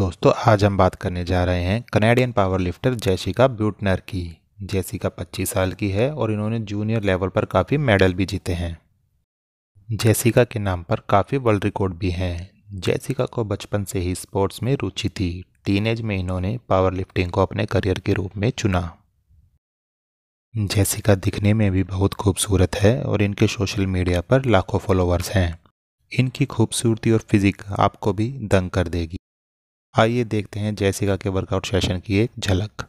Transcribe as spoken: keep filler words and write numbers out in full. दोस्तों आज हम बात करने जा रहे हैं Canadian powerlifter Jessica Buettner की। जेसिका पच्चीस साल की है और इन्होंने जूनियर लेवल पर काफ़ी मेडल भी जीते हैं। जेसिका के नाम पर काफ़ी वर्ल्ड रिकॉर्ड भी हैं। जेसिका को बचपन से ही स्पोर्ट्स में रुचि थी। टीनेज में इन्होंने पावर लिफ्टिंग को अपने करियर के रूप में चुना। जेसिका दिखने में भी बहुत खूबसूरत है और इनके सोशल मीडिया पर लाखों फॉलोअर्स हैं। इनकी खूबसूरती और फिजिक आपको भी दंग कर देगी। आइए देखते हैं जेसिका के वर्कआउट सेशन की एक झलक।